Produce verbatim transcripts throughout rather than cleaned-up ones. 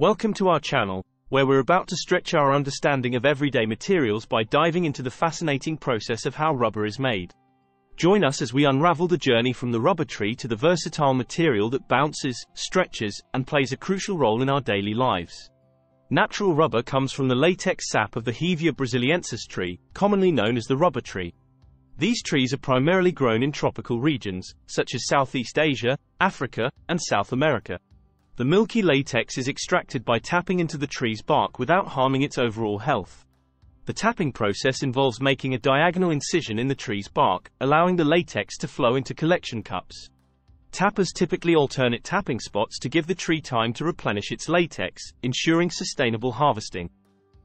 Welcome to our channel, where we're about to stretch our understanding of everyday materials by diving into the fascinating process of how rubber is made. Join us as we unravel the journey from the rubber tree to the versatile material that bounces, stretches, and plays a crucial role in our daily lives. Natural rubber comes from the latex sap of the Hevea brasiliensis tree, commonly known as the rubber tree. These trees are primarily grown in tropical regions, such as Southeast Asia, Africa, and South America. The milky latex is extracted by tapping into the tree's bark without harming its overall health. The tapping process involves making a diagonal incision in the tree's bark, allowing the latex to flow into collection cups. Tappers typically alternate tapping spots to give the tree time to replenish its latex, ensuring sustainable harvesting.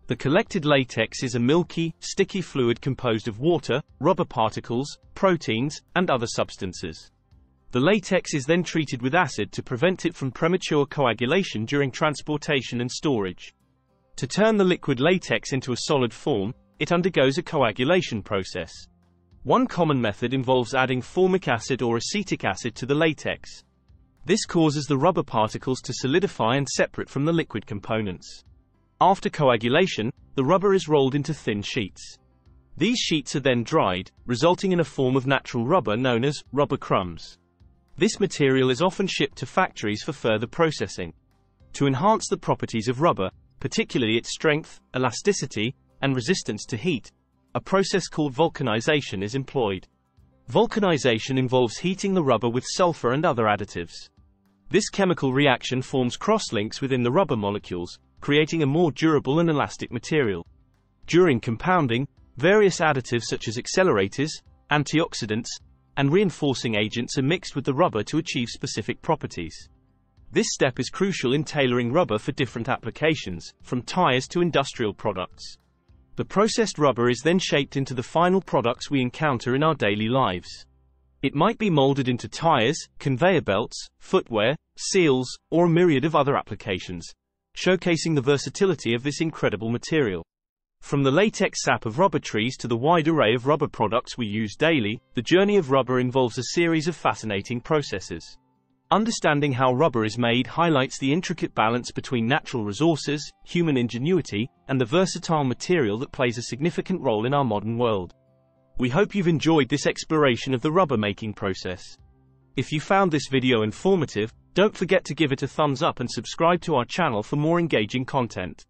The collected latex is a milky, sticky fluid composed of water, rubber particles, proteins, and other substances. The latex is then treated with acid to prevent it from premature coagulation during transportation and storage. To turn the liquid latex into a solid form, it undergoes a coagulation process. One common method involves adding formic acid or acetic acid to the latex. This causes the rubber particles to solidify and separate from the liquid components. After coagulation, the rubber is rolled into thin sheets. These sheets are then dried, resulting in a form of natural rubber known as rubber crumbs. This material is often shipped to factories for further processing. To enhance the properties of rubber, particularly its strength, elasticity, and resistance to heat, a process called vulcanization is employed. Vulcanization involves heating the rubber with sulfur and other additives. This chemical reaction forms cross-links within the rubber molecules, creating a more durable and elastic material. During compounding, various additives such as accelerators, antioxidants, and reinforcing agents are mixed with the rubber to achieve specific properties. This step is crucial in tailoring rubber for different applications, from tires to industrial products. The processed rubber is then shaped into the final products we encounter in our daily lives. It might be molded into tires, conveyor belts, footwear, seals, or a myriad of other applications, showcasing the versatility of this incredible material. From the latex sap of rubber trees to the wide array of rubber products we use daily, the journey of rubber involves a series of fascinating processes. Understanding how rubber is made highlights the intricate balance between natural resources, human ingenuity, and the versatile material that plays a significant role in our modern world. We hope you've enjoyed this exploration of the rubber making process. If you found this video informative, don't forget to give it a thumbs up and subscribe to our channel for more engaging content.